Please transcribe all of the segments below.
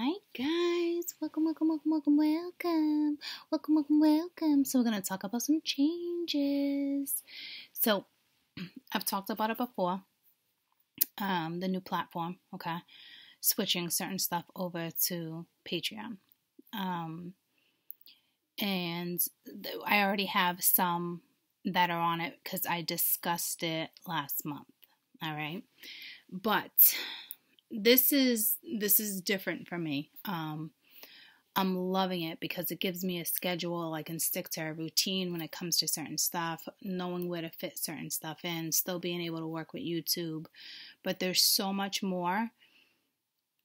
Hi guys, welcome. So we're going to talk about some changes. So I've talked about it before, the new platform, okay, switching certain stuff over to Patreon. And I already have some that are on it because I discussed it last month, all right? But this is different for me. I'm loving it because it gives me a schedule. I can stick to a routine when it comes to certain stuff, knowing where to fit certain stuff in, still being able to work with YouTube. But there's so much more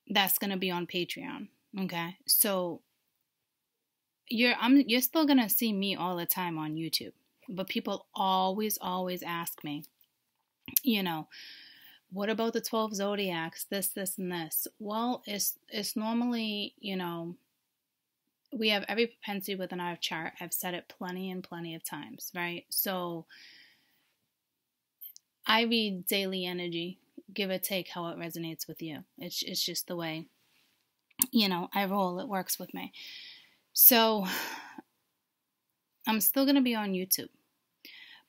that's going to be on Patreon, okay? So you're still going to see me all the time on YouTube. But people always ask me, you know, what about the 12 zodiacs, this, and this? Well, it's normally, you know, we have every propensity within our chart. I've said it plenty of times, right? So I read daily energy, give or take how it resonates with you. It's just the way, you know, I roll. It works with me. So I'm still going to be on YouTube,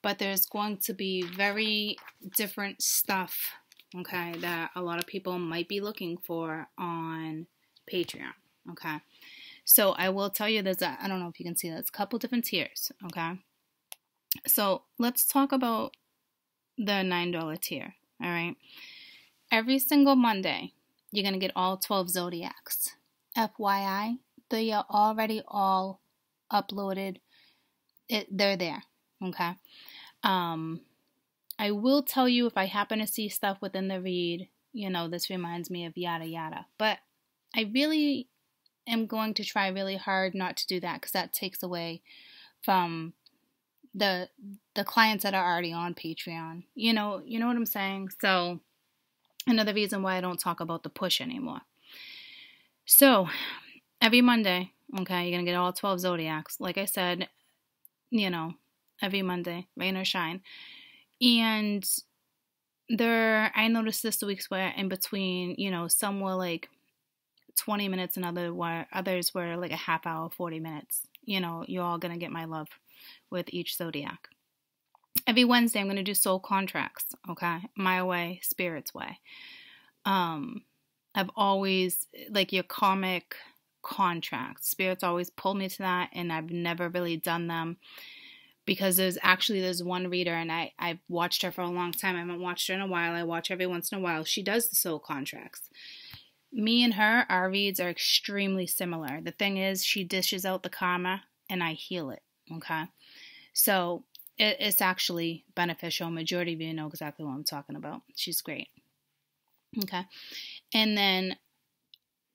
but there's going to be very different stuff, okay, that a lot of people might be looking for on Patreon, okay? So I will tell you there's I don't know if you can see that, it's a couple different tiers, okay? So let's talk about the $9 tier, all right? Every single Monday, you're going to get all 12 zodiacs. FYI, they are already all uploaded. They're there, okay? I will tell you if I happen to see stuff within the read, you know, this reminds me of yada yada. But I really am going to try really hard not to do that because that takes away from the clients that are already on Patreon. You know what I'm saying? So another reason why I don't talk about the push anymore. So every Monday, okay, you're going to get all 12 zodiacs. Like I said, you know, every Monday, rain or shine. And I noticed this week's where in between, you know, some were like 20 minutes and others were like a half hour, 40 minutes. You know, you're all going to get my love with each zodiac. Every Wednesday, I'm going to do soul contracts, okay? My way, spirit's way. I've always, like your karmic contracts, spirits always pulled me to that, and I've never really done them. Because there's one reader, and I've watched her for a long time. I haven't watched her in a while. I watch her every once in a while. She does the soul contracts. Me and her, our reads are extremely similar. The thing is, she dishes out the karma, and I heal it, okay? So it's actually beneficial. Majority of you know exactly what I'm talking about. She's great, okay? And then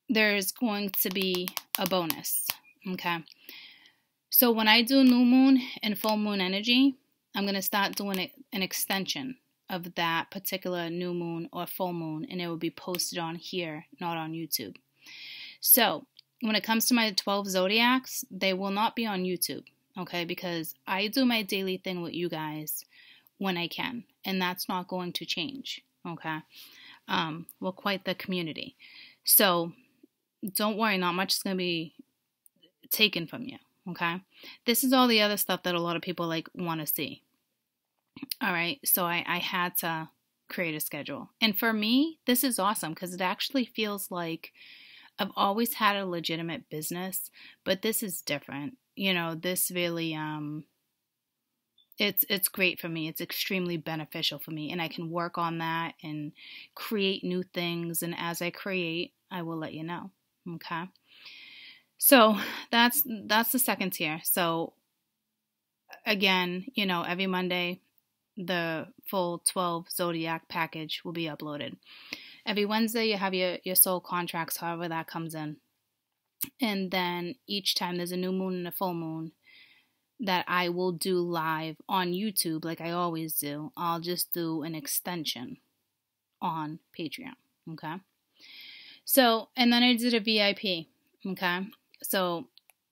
there's going to be a bonus, okay? So when I do new moon and full moon energy, I'm going to start doing an extension of that particular new moon or full moon, and it will be posted on here, not on YouTube. So when it comes to my 12 zodiacs, they will not be on YouTube, okay? Because I do my daily thing with you guys when I can, and that's not going to change, okay? We're quite the community. So don't worry, not much is going to be taken from you. Okay, this is all the other stuff that a lot of people like want to see. All right, so I had to create a schedule. And for me, this is awesome because it actually feels like I've always had a legitimate business, but this is different. You know, this really, it's great for me. It's extremely beneficial for me, and I can work on that and create new things. And as I create, I will let you know, okay? So that's the second tier. So again, you know, every Monday, the full 12 zodiac package will be uploaded. Every Wednesday, you have your soul contracts, however that comes in. And then each time there's a new moon and a full moon that I will do live on YouTube like I always do. I'll just do an extension on Patreon, okay? So, and then I did a VIP, okay? So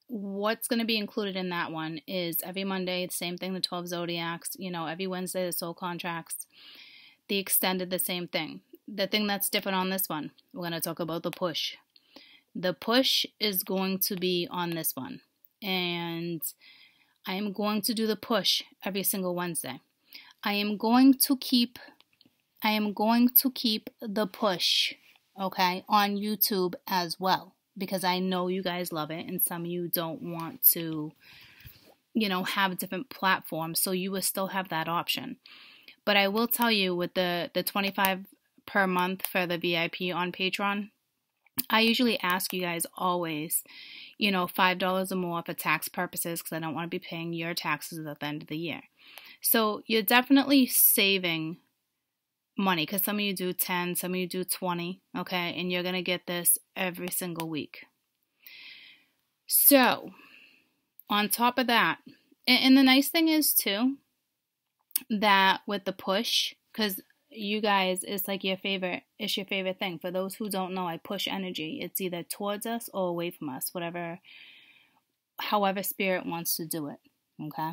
what's going to be included in that one is every Monday, the same thing, the 12 zodiacs, you know, every Wednesday, the soul contracts, the extended, the same thing. The thing that's different on this one, we're going to talk about the push. the push is going to be on this one. And I am going to do the push every single Wednesday. I am going to keep the push, okay, on YouTube as well, because I know you guys love it and some of you don't want to, you know, have different platforms, so you will still have that option. But I will tell you, with the $25 per month for the VIP on Patreon, I usually ask you guys always, you know, $5 or more for tax purposes, because I don't want to be paying your taxes at the end of the year. So you're definitely saving money, because some of you do 10, some of you do 20, okay? And you're going to get this every single week. So on top of that, and the nice thing is too, that with the push, because you guys, it's like your favorite, it's your favorite thing. For those who don't know, I push energy. It's either towards us or away from us, whatever, however spirit wants to do it, okay?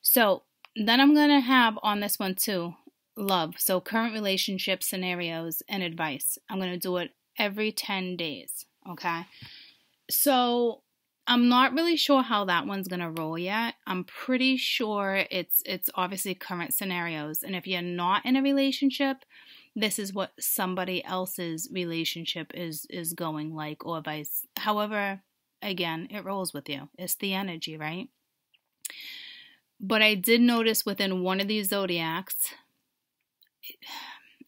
So then I'm going to have on this one too, love. So current relationship scenarios and advice. I'm going to do it every 10 days, okay? So I'm not really sure how that one's going to roll yet. I'm pretty sure it's obviously current scenarios. And if you're not in a relationship, this is what somebody else's relationship is going like, or vice. However, again, it rolls with you. It's the energy, right? But I did notice within one of these zodiacs,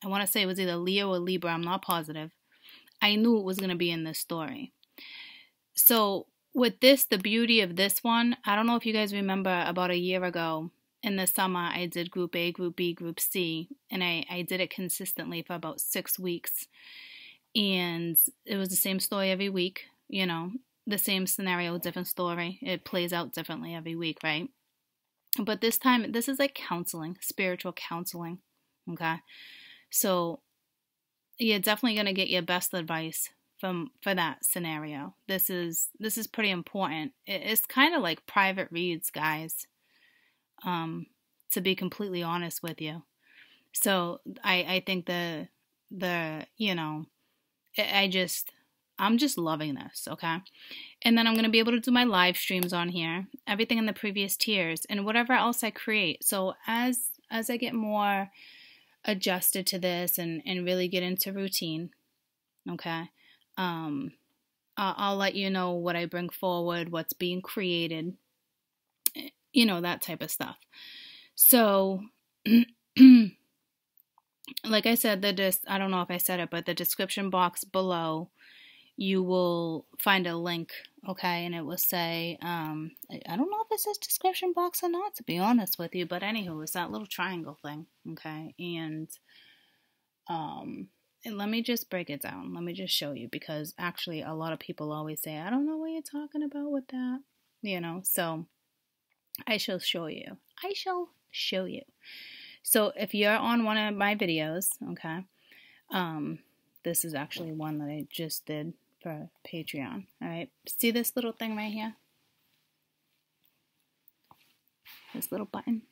I want to say it was either Leo or Libra, I'm not positive. I knew it was going to be in this story. So with this, the beauty of this one, I don't know if you guys remember, about a year ago in the summer, I did Group A, Group B, Group C, and I did it consistently for about 6 weeks. And it was the same story every week, you know, the same scenario, different story. It plays out differently every week, right? But this time, this is like counseling, spiritual counseling, okay? So you're definitely going to get your best advice for that scenario. This is pretty important. It's kind of like private reads, guys, to be completely honest with you. So I think the you know, I'm just loving this, okay? And then I'm going to be able to do my live streams on here, everything in the previous tiers, and whatever else I create. So as I get more adjusted to this and really get into routine, okay, I'll let you know what I bring forward, what's being created, you know, that type of stuff. So, like I said, I don't know if I said it, but the description box below, you will find a link, okay? And it will say, I don't know if it says description box or not, to be honest with you, but anywho, it's that little triangle thing, okay? And let me just break it down. Let me just show you, because actually a lot of people always say, I don't know what you're talking about with that, you know, so I shall show you. I shall show you. So if you're on one of my videos, okay, this is actually one that I just did for Patreon, all right? See this little thing right here? This little button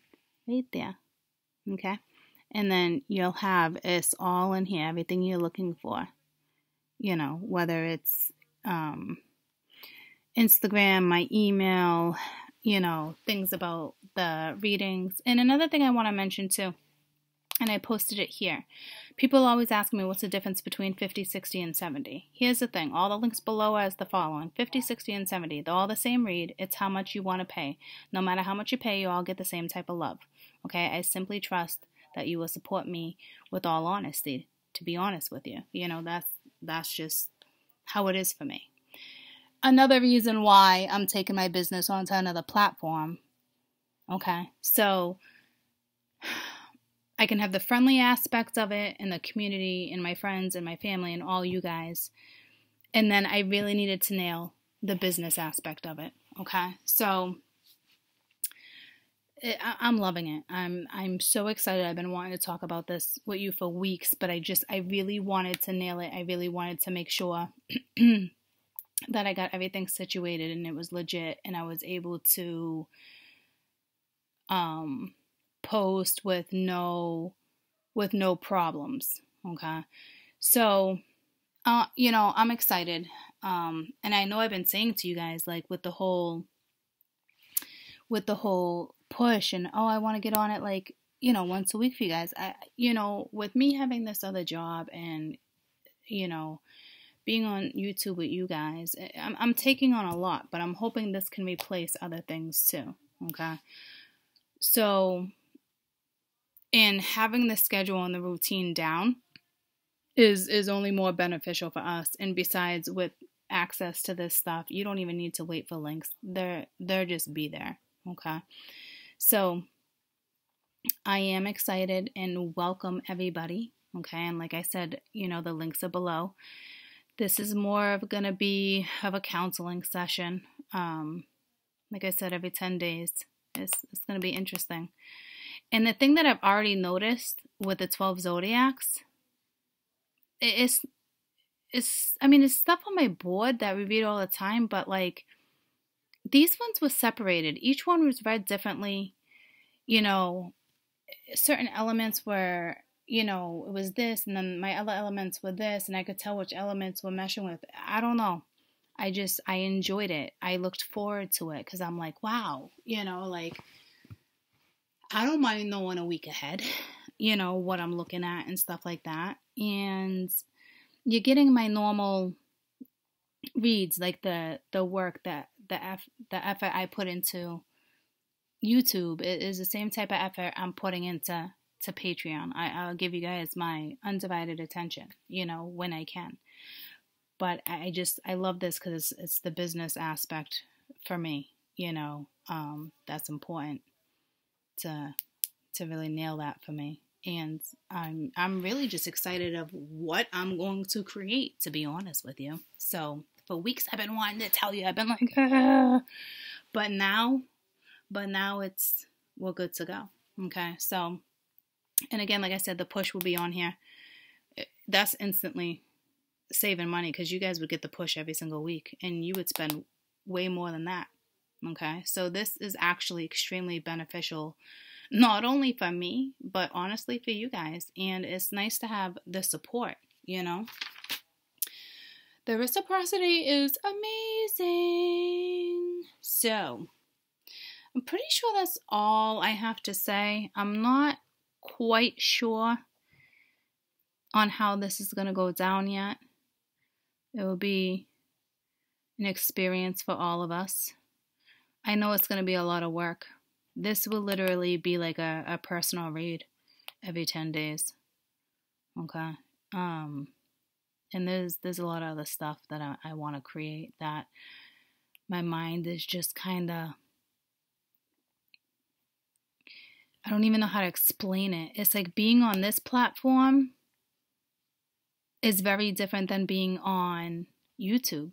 right there, okay? And then you'll have, it's all in here, everything you're looking for, you know, whether it's Instagram, my email, you know, things about the readings. And another thing I want to mention too, and I posted it here, people always ask me, what's the difference between 50, 60, and 70? Here's the thing, all the links below are as the following: 50, 60, and 70, they're all the same read, it's how much you want to pay. No matter how much you pay, you all get the same type of love, okay? I simply trust that you will support me with all honesty, to be honest with you. You know, that's just how it is for me. Another reason why I'm taking my business onto another platform, okay? So I can have the friendly aspect of it, and the community, and my friends, and my family, and all you guys. And then I really needed to nail the business aspect of it, okay? So I'm loving it. I'm so excited. I've been wanting to talk about this with you for weeks, but I really wanted to nail it. I really wanted to make sure that I got everything situated and it was legit, and I was able to post with no problems, okay? So you know, I'm excited. And I know I've been saying to you guys, like, with the whole push and, oh, I want to get on it, like, you know, once a week for you guys. With me having this other job and, you know, being on YouTube with you guys, I'm taking on a lot, but I'm hoping this can replace other things too, okay? So, and having the schedule and the routine down is only more beneficial for us. And besides, with access to this stuff, you don't even need to wait for links. They're just be there, okay? So, I am excited and welcome everybody, okay? And like I said, you know, the links are below. This is more of going to be of a counseling session. Like I said, every 10 days. It's going to be interesting. And the thing that I've already noticed with the 12 Zodiacs, it's stuff on my board that we read all the time, but like these ones were separated. Each one was read differently. You know, certain elements were, you know, it was this, and then my other elements were this, and I could tell which elements were meshing with. I don't know. I enjoyed it. I looked forward to it because I'm like, wow, you know, like, I don't mind knowing a week ahead, you know, what I'm looking at and stuff like that. And you're getting my normal reads, like the work that the effort I put into YouTube is the same type of effort I'm putting into to Patreon. I'll give you guys my undivided attention, you know, when I can. But I love this because it's the business aspect for me, you know, that's important to really nail that for me. And I'm really just excited of what I'm going to create, to be honest with you. So for weeks I've been wanting to tell you, I've been like, ah. But now we're good to go. Okay. So, and again, like I said, the push will be on here. That's instantly saving money because you guys would get the push every single week and you would spend way more than that. Okay. So this is actually extremely beneficial, not only for me, but honestly for you guys. And it's nice to have the support, you know. The reciprocity is amazing. So I'm pretty sure that's all I have to say. I'm not quite sure on how this is going to go down yet. It will be an experience for all of us. I know it's going to be a lot of work. This will literally be like a personal read every 10 days. Okay. And there's a lot of other stuff that I want to create that my mind is just kind of, I don't even know how to explain it. It's like being on this platform is very different than being on YouTube.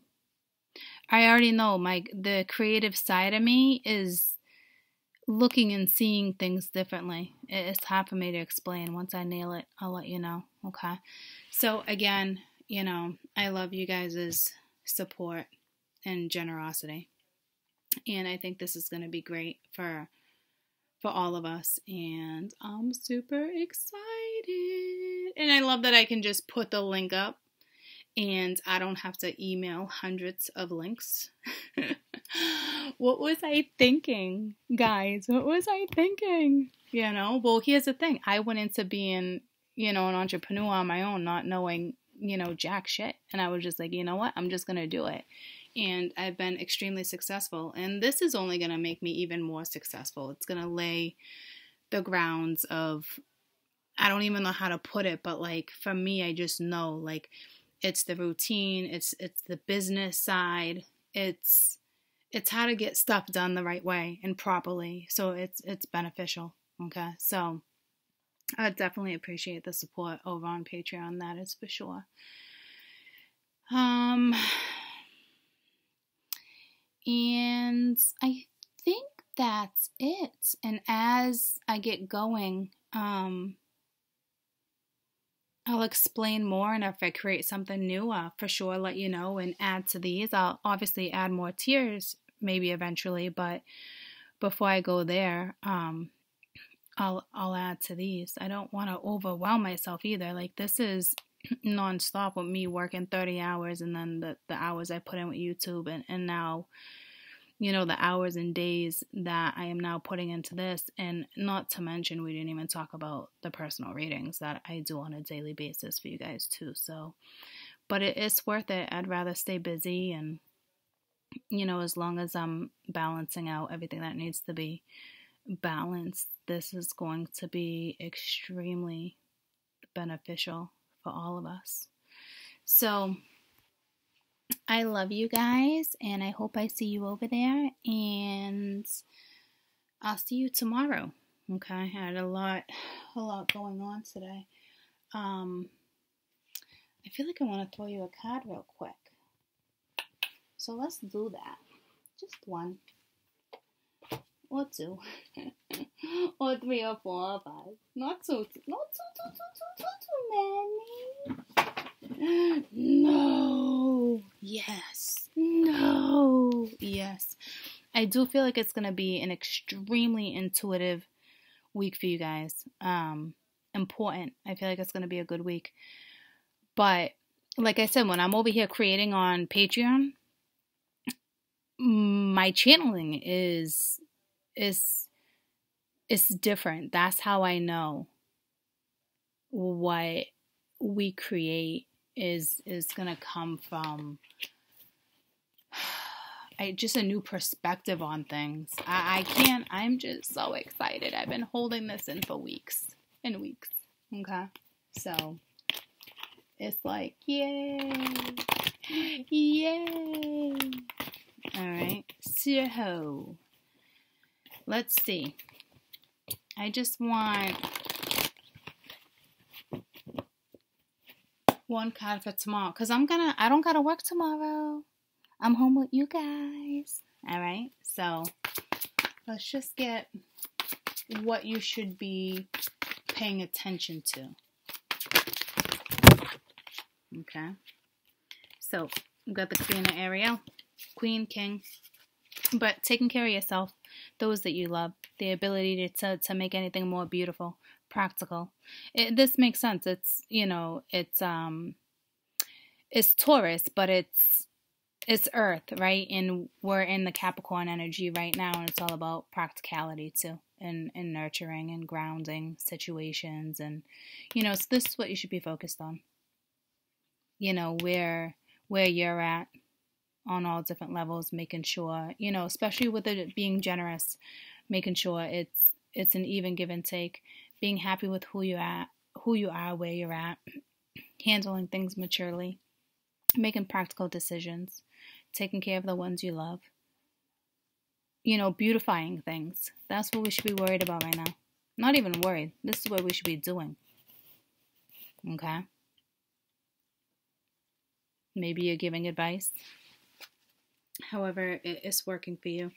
I already know the creative side of me is looking and seeing things differently. It's hard for me to explain. Once I nail it, I'll let you know. Okay. So again, you know, I love you guys' support and generosity. And I think this is going to be great for all of us, and I'm super excited. And I love that I can just put the link up and I don't have to email hundreds of links. What was I thinking, guys? What was I thinking? You know, well, here's the thing. I went into being, you know, an entrepreneur on my own, not knowing, you know, jack shit. And I was just like, you know what? I'm just going to do it. And I've been extremely successful. And this is only going to make me even more successful. It's going to lay the grounds of, I don't even know how to put it, but like for me, I just know, like, it's the routine. It's the business side. It's how to get stuff done the right way and properly. So it's beneficial. Okay. So I definitely appreciate the support over on Patreon. That is for sure. And I think that's it. And as I get going, I'll explain more. And if I create something new, I'll for sure let you know and add to these. I'll obviously add more tiers maybe eventually. But before I go there, I'll add to these. I don't want to overwhelm myself either. Like, this is nonstop with me working 30 hours and then the hours I put in with YouTube and now, you know, the hours and days that I am now putting into this. And not to mention, we didn't even talk about the personal readings that I do on a daily basis for you guys too. So, but it is worth it. I'd rather stay busy and, you know, as long as I'm balancing out everything that needs to be balanced, this is going to be extremely beneficial for all of us. So I love you guys, and I hope I see you over there, and I'll see you tomorrow. Okay, I had a lot going on today. I feel like I want to throw you a card real quick. So let's do that. Just one. Or two. Or three or four or five. Not too many. No. Yes. No. Yes. I do feel like it's going to be an extremely intuitive week for you guys. Important. I feel like it's going to be a good week. But like I said, when I'm over here creating on Patreon, my channeling is different. That's how I know what we create is gonna come from just a new perspective on things. I'm just so excited. I've been holding this in for weeks and weeks. Okay, so it's like yay. All right, so let's see. I just want one card for tomorrow, because I don't gotta work tomorrow. I'm home with you guys. All right, so let's just get what you should be paying attention to. Okay, so we've got the Queen of Ariel, Queen, King, but taking care of yourself, those that you love, the ability to make anything more beautiful, practical. This makes sense. It's, you know, it's Taurus, but it's Earth, right? And we're in the Capricorn energy right now, and it's all about practicality too, and nurturing and grounding situations, and, you know, so this is what you should be focused on. You know, where you're at on all different levels, making sure, you know, especially with it being generous, making sure it's an even give and take, being happy with who you are, where you're at, handling things maturely, making practical decisions, taking care of the ones you love, you know, beautifying things. That's what we should be worried about right now. Not even worried. This is what we should be doing. Okay. Maybe you're giving advice. However, it's working for you.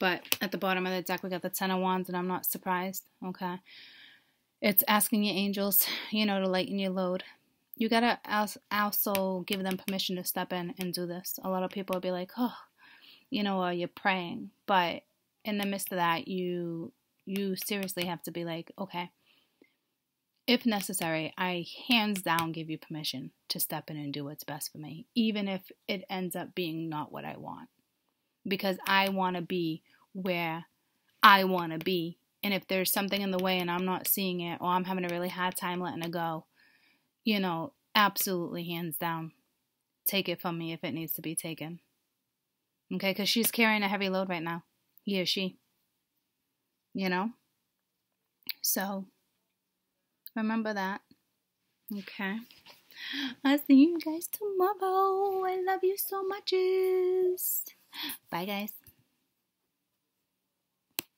But at the bottom of the deck, we got the Ten of Wands, and I'm not surprised, okay? It's asking your angels, you know, to lighten your load. You got to also give them permission to step in and do this. A lot of people will be like, oh, you know, or you're praying. But in the midst of that, you seriously have to be like, okay, if necessary, I hands down give you permission to step in and do what's best for me, even if it ends up being not what I want, because I want to be where I want to be. And if there's something in the way and I'm not seeing it, or I'm having a really hard time letting it go, you know, absolutely hands down, take it from me if it needs to be taken. Okay, because she's carrying a heavy load right now, he or she, you know, so remember that. Okay. I'll see you guys tomorrow. I love you so much. Bye, guys.